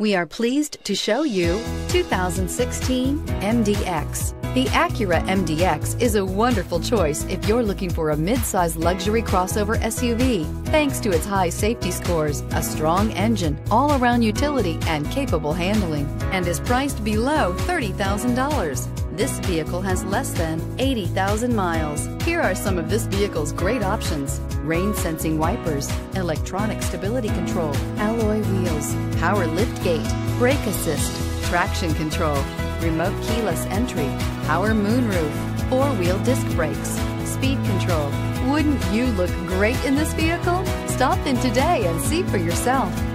We are pleased to show you 2016 MDX. The Acura MDX is a wonderful choice if you're looking for a mid-size luxury crossover SUV. Thanks to its high safety scores, a strong engine, all-around utility, and capable handling, and is priced below $30,000. This vehicle has less than 80,000 miles. Here are some of this vehicle's great options: rain-sensing wipers, electronic stability control, alloy wheels, power liftgate, brake assist, traction control, remote keyless entry, power moonroof, four-wheel disc brakes, speed control. Wouldn't you look great in this vehicle? Stop in today and see for yourself.